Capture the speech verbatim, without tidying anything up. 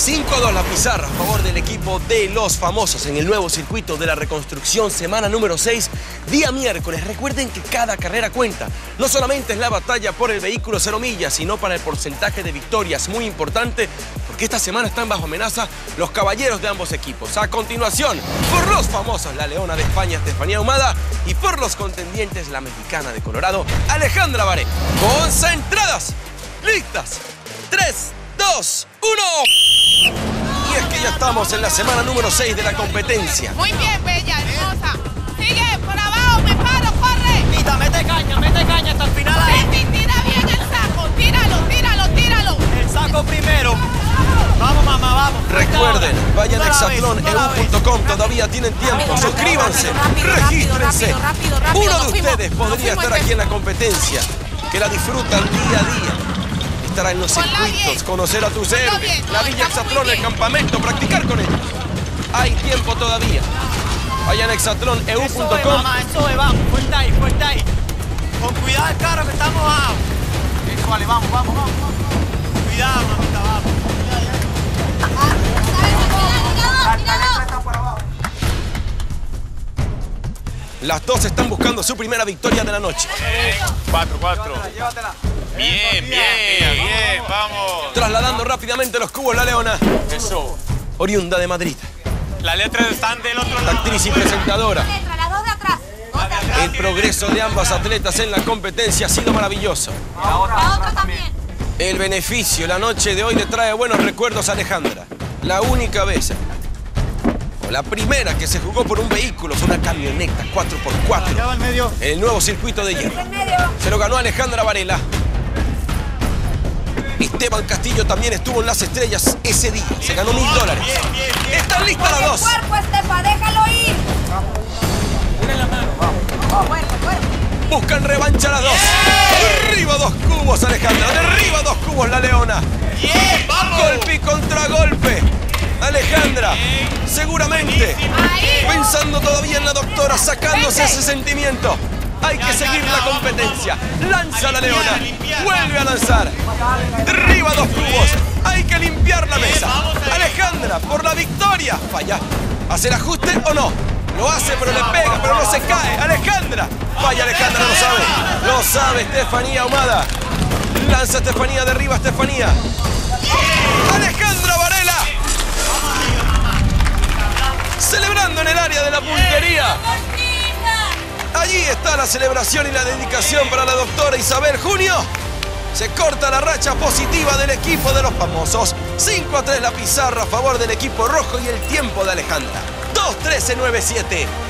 cinco a dos la pizarra a favor del equipo de Los Famosos en el nuevo circuito de la reconstrucción, semana número seis, día miércoles. Recuerden que cada carrera cuenta. No solamente es la batalla por el vehículo cero millas, sino para el porcentaje de victorias, muy importante, porque esta semana están bajo amenaza los caballeros de ambos equipos. A continuación, por Los Famosos, la leona de España, Estefanía Ahumada, y por los contendientes, la mexicana de Colorado, Alejandra Varé. Concentradas, listas, tres, dos, uno. Y es que ya estamos en la semana número seis de la competencia. Muy bien, bella, hermosa. Sigue, por abajo, me paro, corre. Tita, mete caña, mete caña hasta el final ahí. Sí, tira bien el saco, tíralo, tíralo, tíralo. El saco primero. Vamos, mamá, vamos. Recuerden, vayan a Exatlón punto com, todavía tienen tiempo. Suscríbanse, regístrense. Uno de ustedes podría estar aquí en la competencia, que la disfrutan día a día. Estará en los circuitos, conocer a tus héroes, la Villa Exatlón, el campamento, practicar con ellos. Hay tiempo todavía. Vayan a Exatlón punto e u punto com. Eso es, mamá, eso es, vamos, fuerte ahí, fuerte ahí. Con cuidado el carro que estamos abajo. Eso, vale, vamos, vamos, vamos, vamos. Cuidado, mamita, vamos. Las dos están buscando su primera victoria de la noche. cuatro cuatro. Llévatela. Bien, bien, bien, vamos. Trasladando rápidamente los cubos, la leona. Eso. Oriunda de Madrid. Las letras están del otro lado. Actriz y presentadora. Las dos de atrás. El progreso de ambas atletas en la competencia ha sido maravilloso. La otra también. El beneficio, la noche de hoy le trae buenos recuerdos a Alejandra. La única vez, o la primera que se jugó por un vehículo, fue una camioneta cuatro por cuatro. En el nuevo circuito de hierro. Se lo ganó Alejandra Varela. Esteban Castillo también estuvo en las estrellas ese día. Se ganó mil dólares. ¡Están listas las dos! ¡Cuerpo, Estefa! ¡Déjalo ir! ¡Tiene la mano! ¡Vamos! ¡Cuerpo, cuerpo! Buscan revancha las dos. ¡Bien! ¡Derriba dos cubos, Alejandra! ¡Derriba dos cubos, la leona! ¡Bien! ¡Vamos! Golpe y contragolpe. Alejandra, seguramente, pensando todavía en la doctora, sacándose ese sentimiento. Hay que seguir la competencia. Lanza la leona. Vuelve a lanzar. Derriba dos cubos. Hay que limpiar la mesa. Alejandra, por la victoria. Falla. ¿Hace el ajuste o no? Lo hace, pero le pega, pero no se cae. Alejandra. Falla Alejandra, lo sabe. Lo sabe Estefanía Ahumada. Lanza Estefanía, derriba Estefanía. Alejandra Varela. Celebrando en el área de la puntería. Allí está la celebración y la dedicación para la doctora Isabel Junio. Se corta la racha positiva del equipo de Los Famosos. cinco a tres la pizarra a favor del equipo rojo y el tiempo de Alejandra. dos trece noventa y siete.